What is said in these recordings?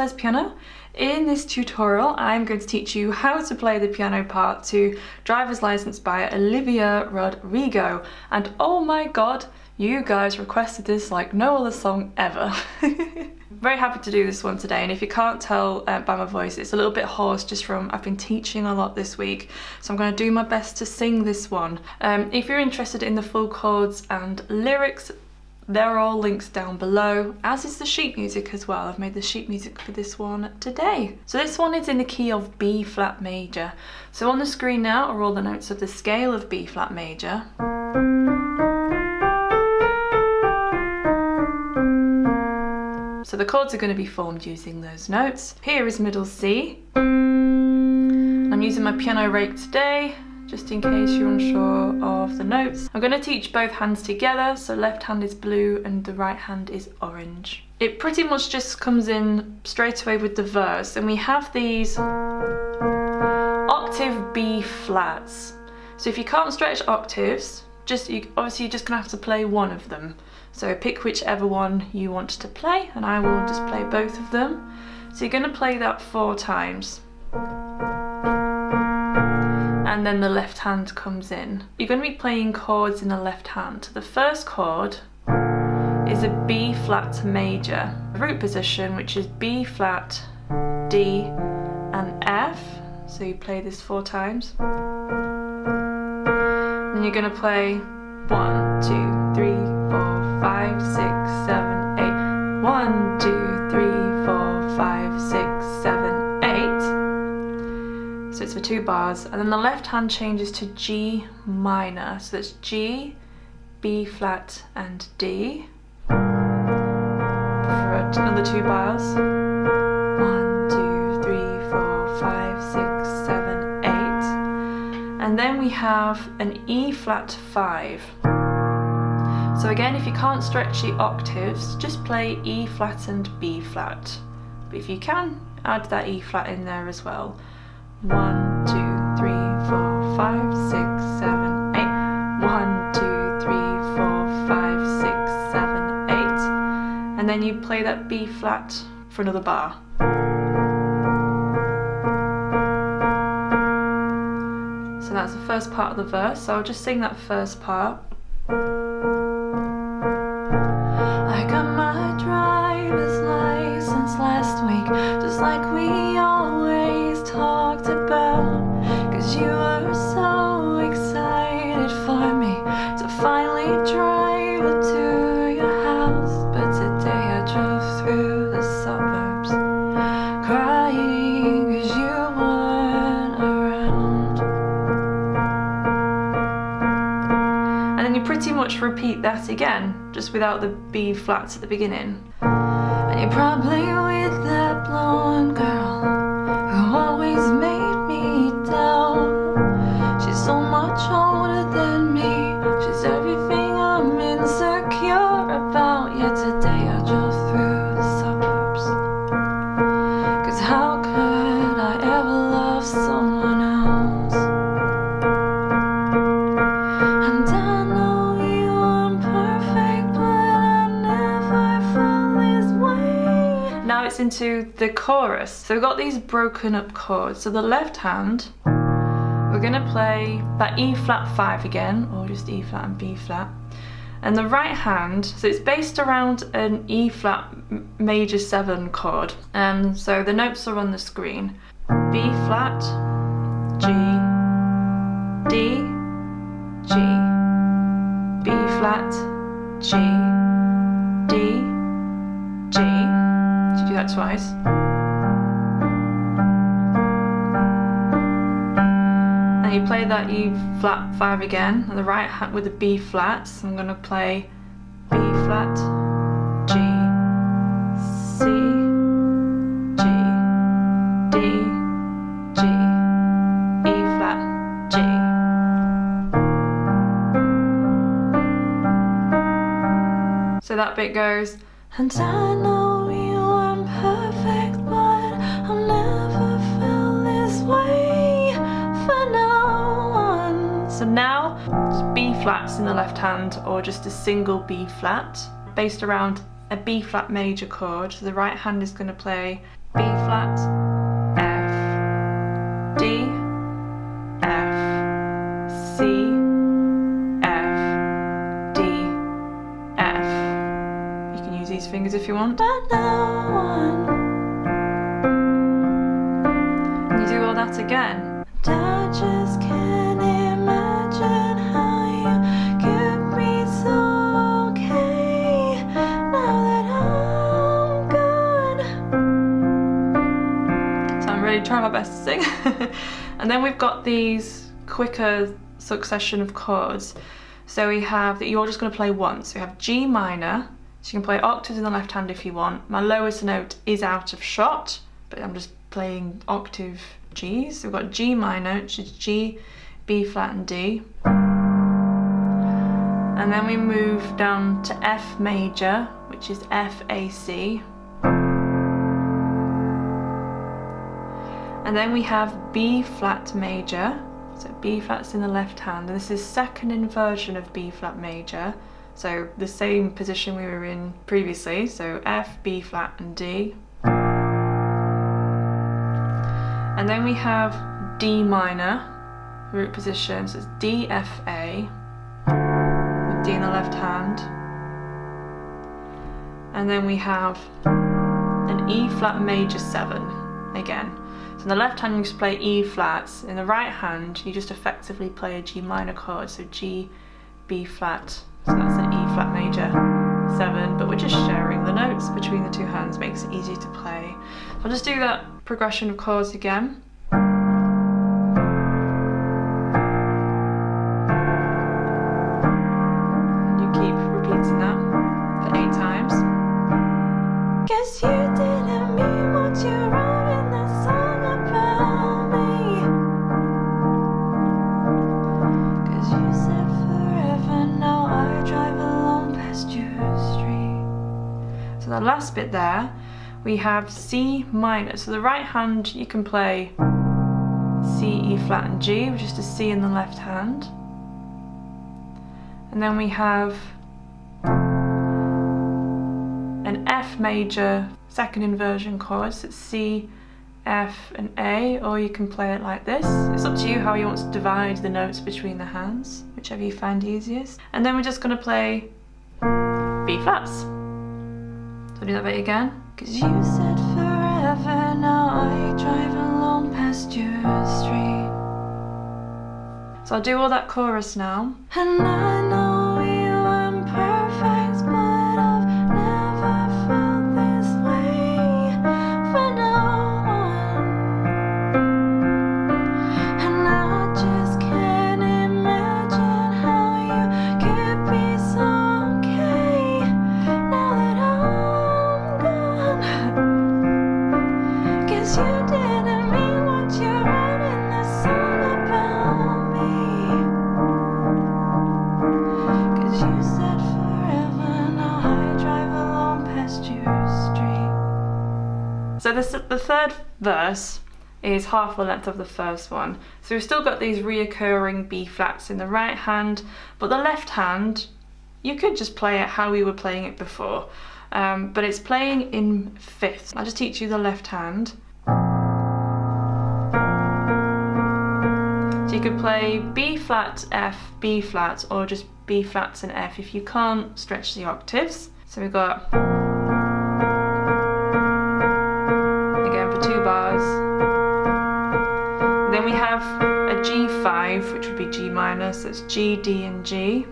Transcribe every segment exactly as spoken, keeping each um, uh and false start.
life-size piano. In this tutorial, I'm going to teach you how to play the piano part to Driver's License by Olivia Rodrigo. And oh my god, you guys requested this like no other song ever. Very happy to do this one today, and if you can't tell uh, by my voice, it's a little bit hoarse just from I've been teaching a lot this week, so I'm going to do my best to sing this one. Um, if you're interested in the full chords and lyrics, they're all links down below, as is the sheet music as well. I've made the sheet music for this one today. So this one is in the key of B flat major. So on the screen now are all the notes of the scale of B flat major. So the chords are going to be formed using those notes. Here is middle C. I'm using my piano rake today, just in case you're unsure of the notes. I'm going to teach both hands together, so left hand is blue and the right hand is orange. It pretty much just comes in straight away with the verse, and we have these octave B flats. So if you can't stretch octaves, just you, obviously you're just going to have to play one of them. So pick whichever one you want to play, and I will just play both of them. So you're going to play that four times. And then the left hand comes in. You're going to be playing chords in the left hand. The first chord is a B flat to major, root position, which is B flat, D and F. So you play this four times. Then you're going to play one, two, three, four, five, six, seven, eight. One, two, three, four, five, six, seven, eight. So it's for two bars, and then the left hand changes to G minor. So that's G, B flat and D for another two bars. One, two, three, four, five, six, seven, eight. And then we have an E flat five. So again, if you can't stretch the octaves, just play E flat and B flat. But if you can, add that E flat in there as well. One, two, three, four, five, six, seven, eight. One, two, three, four, five, six, seven, eight. And then you play that B flat for another bar. So that's the first part of the verse. So I'll just sing that first part. I got my driver's license last week, just like we always talked about, 'cause you were so excited for me to finally drive up to your house. But today I drove through the suburbs, crying 'cause you weren't around. And then you pretty much repeat that again, just without the B flats at the beginning. And you're probably with that blonde girl who always made me down. She's so much older than me, she's everything I'm insecure about. Yet today I drove through the suburbs, 'cause how could I ever love someone else? And I into the chorus. So we've got these broken up chords. So the left hand, we're going to play that E flat five again, or just E flat and B flat. And the right hand, so it's based around an E flat major seven chord. And um, so the notes are on the screen. B flat, G, D, G, B flat, G, D, G. To do that twice. And you play that E flat five again, and the right hand with the B flats. I'm going to play B flat, G, C, G, D, G, E flat, G. So that bit goes, and I know perfect, but I never felt this way for no one. So now, just B flats in the left hand, or just a single B flat, based around a B flat major chord. So the right hand is going to play B flat, F, D, F, C, F, D, F. You can use these fingers if you want. And you do all that again. I just can't imagine how you could be so okay now that I'm gone. So I'm really trying my best to sing. And then we've got these quicker succession of chords. So we have that you're just going to play once. So we have G minor, so you can play octaves in the left hand if you want. My lowest note is out of shot, but I'm just playing octave G's. So we've got G minor, which is G, B flat and D. And then we move down to F major, which is F, A, C. And then we have B flat major, so B flat's in the left hand. And this is second inversion of B flat major, so the same position we were in previously, so F, B flat and D. And then we have D minor, root position, so it's D, F, A, with D in the left hand. And then we have an E flat major seven again. So in the left hand you just play E flats, in the right hand you just effectively play a G minor chord, so G, B flat, so that's an E flat major seven, but we're just sharing the notes between the two hands, makes it easy to play. So I'll just do that progression of chords again. You keep repeating that for eight times. Guess you didn't mean what you wrote in that song about me. Cause you said forever, now I drive alone past you. So the last bit there, we have C minor. So the right hand you can play C, E flat and G, which is the C in the left hand. And then we have an F major second inversion chord, so it's C, F and A, or you can play it like this. It's up to you how you want to divide the notes between the hands, whichever you find easiest. And then we're just going to play B flats. So do that bit again. Cause you said forever, now I drive along past your street. So I'll do all that chorus now. And I know you weren't perfect, but I've never felt this way for no one. And I just can't imagine how you could be so okay now that I'm. Cause you didn't mean what you wrote in the song about me. Cause you said forever, now I drive along past your street. So this, the third verse is half the length of the first one. So we've still got these reoccurring B flats in the right hand, but the left hand, you could just play it how we were playing it before. Um, but it's playing in fifths. I'll just teach you the left hand. So you could play B flat, F, B flat, or just B flats and F if you can't stretch the octaves. So we've got, again for two bars. And then we have a G five, which would be G minor, so it's G, D and G.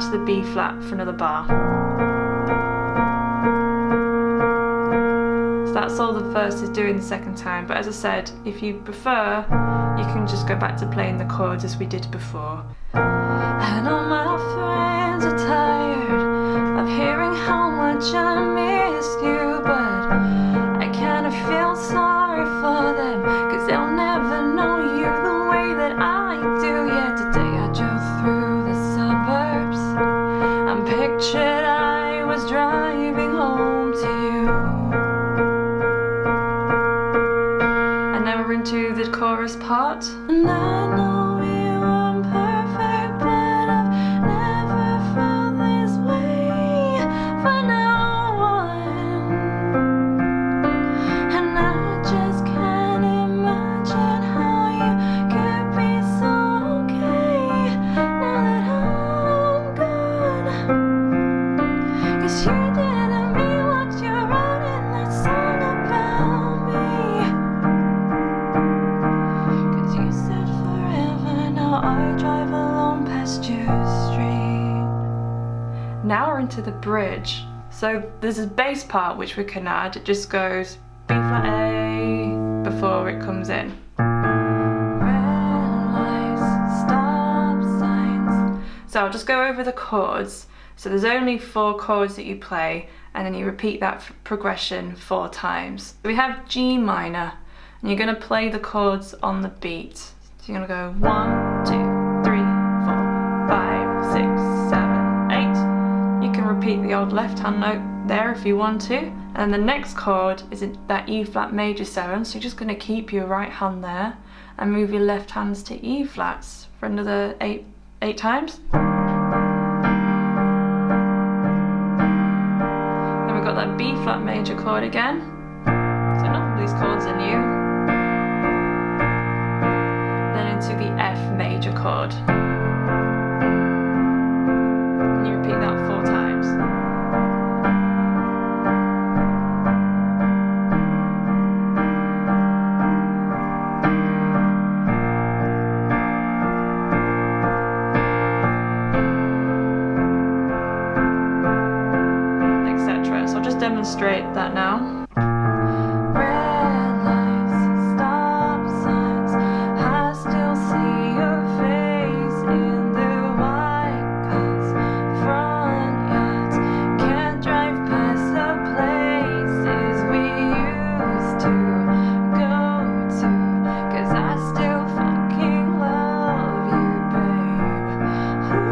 To the B flat for another bar. So that's all the first is doing the second time, but as I said, if you prefer, you can just go back to playing the chords as we did before. And all my friends are tired of hearing how much I miss you, but I kind of feel sorry for them, cause they'll never know you the way that I do. Yeah, today I drove through the suburbs, I'm pictured I was driving home to you. into the chorus part. And I know now we're into the bridge. So there's a bass part which we can add. It just goes B flat A before it comes in. Red lights, stop signs. So I'll just go over the chords. So there's only four chords that you play, and then you repeat that progression four times. We have G minor, and you're going to play the chords on the beat. So you're going to go one, two, three, four, five, six, seven. Repeat the old left hand note there if you want to, and the next chord is that E flat major seven, so you're just going to keep your right hand there and move your left hands to E flats for another eight eight times. Then we've got that B flat major chord again, so none of these chords are new. Then into the F major chord, and you repeat that four times. Demonstrate that now. Red lights, stop signs, I still see your face in the white cars, front yards, can't drive past the places we used to go to, cause I still fucking love you, babe. Ooh.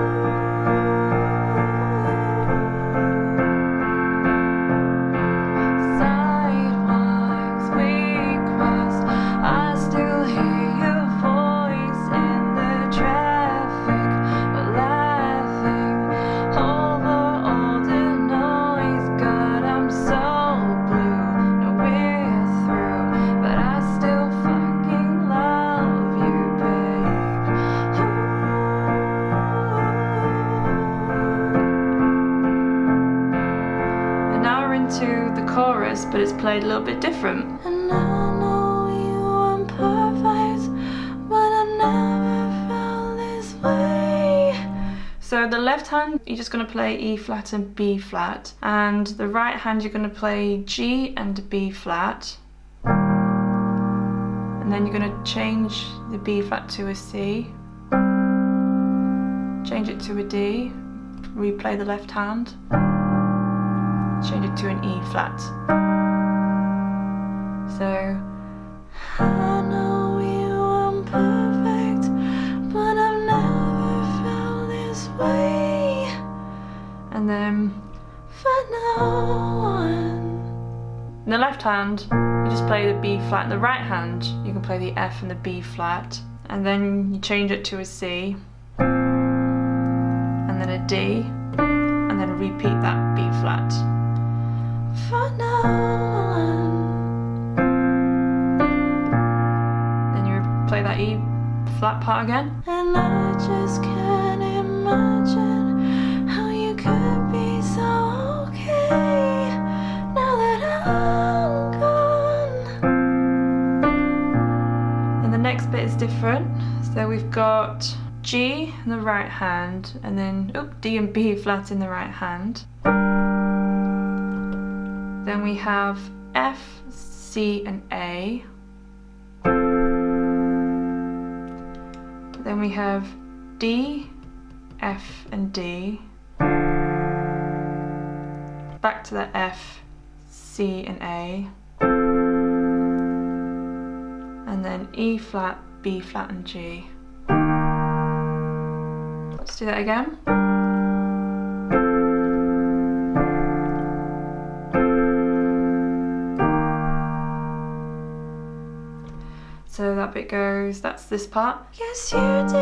To the chorus, but it's played a little bit different. And I know you aren't perfect, but I never felt this way. So the left hand, you're just going to play E flat and B flat, and the right hand, you're going to play G and B flat, and then you're going to change the B flat to a C, change it to a D, replay the left hand, change it to an E flat. So I know you aren't perfect, but I've never felt this way. And then for no one. In the left hand, you just play the B flat. In the right hand, you can play the F and the B flat, and then you change it to a C, and then a D, and then repeat that B flat. For no one. Then you play that E flat part again. And I just can't imagine how you could be so okay now that I'm gone. And the next bit is different. So we've got G in the right hand, and then oop, D and B flat in the right hand. Then we have F, C and A. Then we have D, F and D. Back to the F, C and A. And then E flat, B flat and G. Let's do that again. So that bit goes, that's this part. Yes, you didn't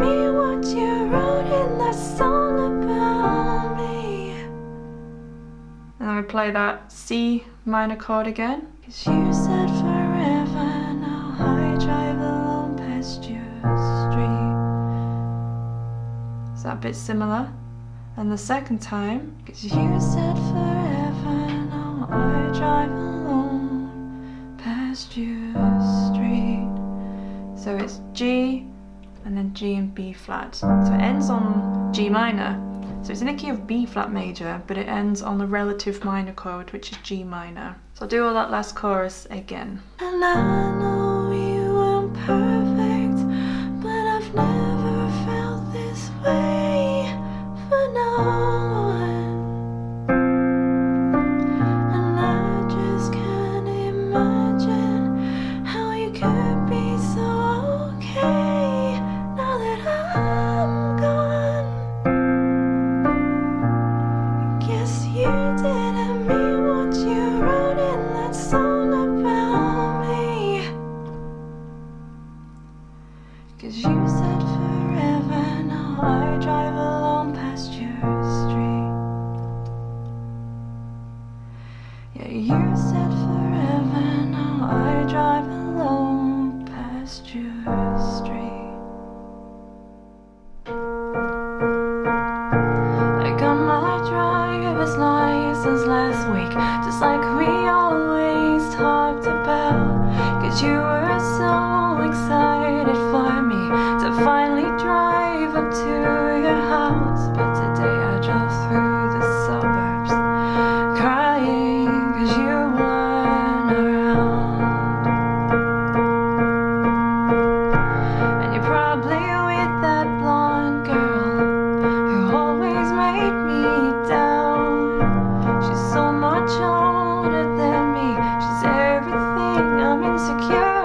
mean what you wrote in that song about me. And then we play that C minor chord again. Cause you said forever, now I drive alone past your street. So that bit's similar. And the second time, cause you said forever, now I drive alone past your street. So it's G, and then G and B flat. So it ends on G minor. So it's in the key of B flat major, but it ends on the relative minor chord, which is G minor. So I'll do all that last chorus again. And I know you weren't perfect, but I've never felt this way for no one. And I just can't imagine how you could be so okay now that I'm gone. I guess you didn't mean what you wrote in that song about me. Cause you said forever, now I drive alone past your street. Yeah, you said forever, now I drive alone past your street. I got my driver's license last week, just like we always talked about. Cause you were so excited for me to finally drive up to your house. But today I drove through the suburbs, crying cause you weren't around. And you're probably with that blonde girl who always made me down. She's so much older than me, she's everything I'm insecure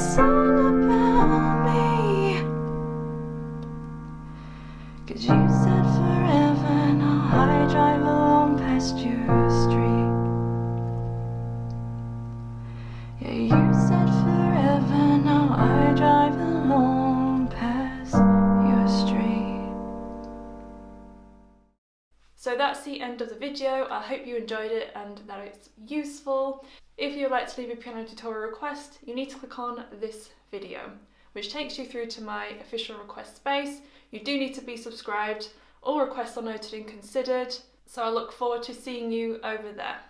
song about me. Cause you said forever, now I drive alone past your street. Yeah, you said forever, now I drive alone past your street. So that's the end of the video. I hope you enjoyed it and that it's useful. If you would like to leave a piano tutorial request, you need to click on this video, which takes you through to my official request space. You do need to be subscribed. All requests are noted and considered, so I look forward to seeing you over there.